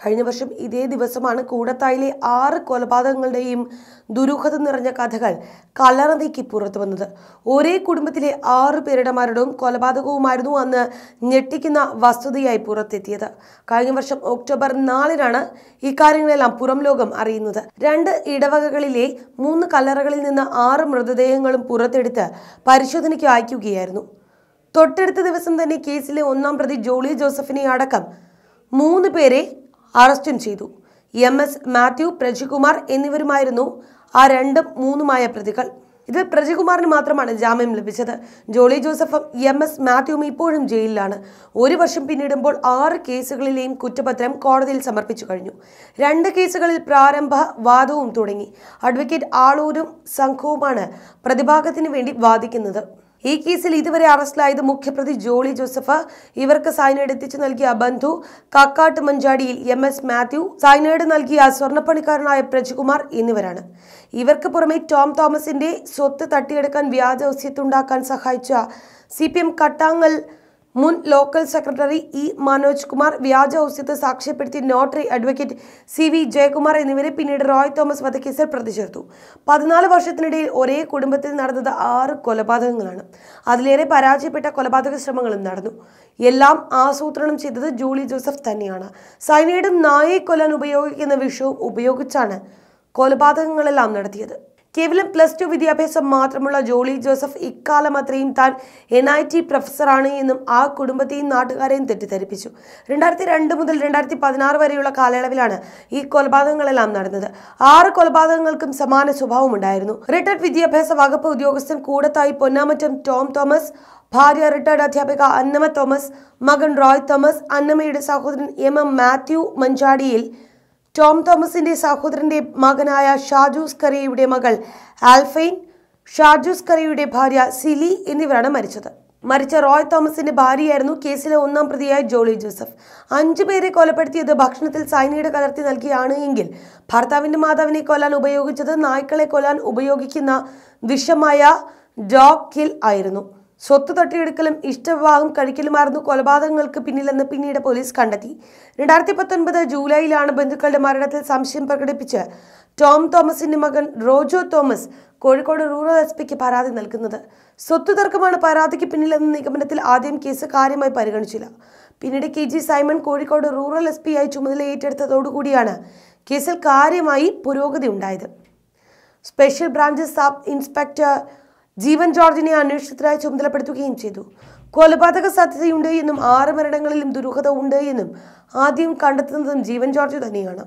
കഴിഞ്ഞ വർഷം ഇതേ ദിവസമാണ് കൂടത്തായിലെ 6 കൊലപാതകങ്ങളുടെയും ദുരൂഹത നിറഞ്ഞ കഥകൾ കല്ലറയ്ക്ക് പുറത്തു വന്നത്. ഒരേ കുടുംബത്തിലെ 6 പേരുടെ മരണവും കൊലപാതകവുമായിരുന്നു അന്ന് ഞെട്ടിക്കുന്ന വസ്തുതയായി പുറത്തെത്തിയത്. കഴിഞ്ഞ വർഷം ഒക്ടോബർ 4-നാണ് ഇക്കാര്യങ്ങളെല്ലാം പുറം ലോകം അറിയുന്നത്. 2 ഇടവകകളിലെ 3 കല്ലറകളിൽ നിന്ന് 6 മൃതദേഹങ്ങളും പുറത്തെടുത്ത് പരിശോധനയ്ക്ക് അയക്കുകയായിരുന്നു. തൊട്ടടുത്ത ദിവസം തന്നെ കേസിലെ 1-ാം പ്രതി ജോളി ജോസഫിനെ അടക്കം 3 പേരെ അറസ്റ്റും ചെയ്തു. MS മാത്യു, പ്രജികുമാർ എന്നിവരുമായിരുന്നു ആ 2-3 പ്രതികൾ. ഇതിൽ പ്രജികുമാറിന് മാത്രമാണ് ജാമ്യം ലഭിച്ചത്. ജോളി ജോസഫും MS മാത്യുവും ഇപ്പോഴും ജയിലിലാണ്. ഒരു വർഷം പിന്നിടുമ്പോൾ 6 കേസുകളിലെയും കുറ്റപത്രം കോടതിയിൽ സമർപ്പിച്ചു കഴിഞ്ഞു. 2 കേസുകളിൽ പ്രാരംഭ വാദവും തുടങ്ങി. അഡ്വക്കേറ്റ് ആളൂരും സംഘവുമാണ് പ്രതിഭാഗത്തിന് വേണ്ടി വാദിക്കുന്നത്. ഈ കേസിൽ ഇതുവരെ അറസ്റ്റിലായത് മുഖ്യപ്രതി ജോളി ജോസഫ്, ഇവർക്ക് സൈനൈഡ് എത്തിച്ചു നൽകിയ ബന്ധു കാക്കാട്ട് മഞ്ചാടിയിൽ MS മാത്യു, സൈനൈഡ് നൽകിയ സ്വർണ്ണപ്പണിക്കാരനായ പ്രജികുമാർ എന്നിവരാണ്. ഇവർക്ക് പുറമെ ടോം തോമസിന്റെ സ്വത്ത് തട്ടിയെടുക്കാൻ വ്യാജസ്യത്തുണ്ടാക്കാൻ സഹായിച്ച CPM കട്ടാങ്ങൽ മുൻ local secretary E Manoj Kumar, വ്യാജ ഔസ്യത്തെ സാക്ഷ്യപ്പെടുത്തിയ നോട്ടറി അഡ്വക്കേറ്റ് CV ജയകുമാർ എന്നിവരെ പിന്നീട് റോയ് തോമസ് വധക്കേസിൽ പ്രതി ചേർത്തു. 14 വർഷത്തിനിടയിൽ ഒരേ കുടുംബത്തിൽ നടന്നത് 6 കൊലപാതകങ്ങളാണ്. അതിലേറെ പരാജയപ്പെട്ട കൊലപാതക ശ്രമങ്ങളും നടന്നു. എല്ലാം ആസൂത്രണം ചെയ്തത് ജോളി ജോസഫ് തന്നെയാണ്. സൈനൈഡും നായയെ കൊല്ലാൻ ഉപയോഗിക്കുന്ന വിഷവും ഉപയോഗിച്ചാണ് കൊലപാതകങ്ങളെല്ലാം നടത്തിയത്. കേവലം +2 വിദ്യാഭ്യാസം മാത്രമുള്ള ജോളി ജോസഫ് ഇക്കാലം അത്രയും താൻ NIT പ്രൊഫസറാണ് എന്നും ആ കുടുംബത്തെയും നാട്ടുകാരെയും തെറ്റിദ്ധരിപ്പിച്ചു. 2002 മുതൽ 2016 വരെയുള്ള കാലയളവിലാണ് ഈ കൊലപാതകങ്ങളെല്ലാം നടന്നത്. 6 കൊലപാതകങ്ങൾക്കും സമാന സ്വഭാവമുണ്ടായിരുന്നു. റിട്ടയർഡ് വിദ്യാഭ്യാസ വകുപ്പ് ഉദ്യോഗസ്ഥൻ കൂടത്തായി പൊന്നാമറ്റം ടോം തോമസ്, ഭാര്യ റിട്ടയർഡ് അധ്യാപിക അന്നമ്മ തോമസ്, മകൻ റോയ് തോമസ്, അന്നമ്മയുടെ സഹോദരൻ MM മാത്യു മഞ്ചാടിയിൽ, ടോം തോമസിന്റെ സഹോദരന്റെ മകനായ ഷാജൂസ് കറിയുടെ മകൾ ആൽഫൈൻ, ഷാജൂസ് കറിയുടെ ഭാര്യ സിലി എന്നിവരാണ് മരിച്ചത്. മരിച്ച റോയ് തോമസിന്റെ ഭാര്യയായിരുന്നു കേസിലെ 1-ാം പ്രതിയായ ജോളി ജോസഫ്. 5 പേരെ കൊലപ്പെടുത്തിയത് ഭക്ഷണത്തിൽ സൈനൈഡ് കലർത്തി നൽകിയാണ് എങ്കിൽ ഭർത്താവിന്റെ മാതാവിനെ കൊല്ലാൻ ഉപയോഗിച്ചത് നായ്ക്കളെ കൊല്ലാൻ ഉപയോഗിക്കുന്ന വിഷമായ ഡോഗ് കിൽ ആയിരുന്നു. സ്വത്ത് തട്ടിയെടുക്കലും ഇഷ്ടവിവാഹം കഴിക്കലുമായിരുന്നു കൊലപാതകങ്ങൾക്ക് പിന്നിലെന്ന് പിന്നീട് പോലീസ് കണ്ടെത്തി. 2019 ജൂലൈയിലാണ് ബന്ധുക്കളുടെ മരണത്തിൽ സംശയം പ്രകടിപ്പിച്ച് ടോം തോമസിന്റെ മകൻ Rojo Thomas Kozhikode rural SP പരാതി നൽകുന്നത്. സ്വത്ത് തർക്കമാണ് പരാതിക്ക് പിന്നിലെന്ന നിഗമനത്തിൽ ആദ്യം കേസ് കാര്യമായി പരിഗണിച്ചില്ല. പിന്നീട് KG Simon Kozhikode rural SP ആയി ചുമതല ഏറ്റെടുത്തതോടുകൂടിയാണ് കേസിൽ കാര്യമായി പുരോഗതി ഉണ്ടായത്. Special branch sub inspector Jeevan ജോർജിനെ അന്വേഷണത്തിനായി ചുമതലപ്പെടുത്തുകയും ചെയ്തു. കൊലപാതക സാധ്യതയുണ്ട് എന്നും 6 മരണങ്ങളിലും ദുരൂഹത ഉണ്ട് എന്നും ആദ്യം കണ്ടെത്തുന്നതും ജീവൻ ജോർജ് തന്നെയാണ്.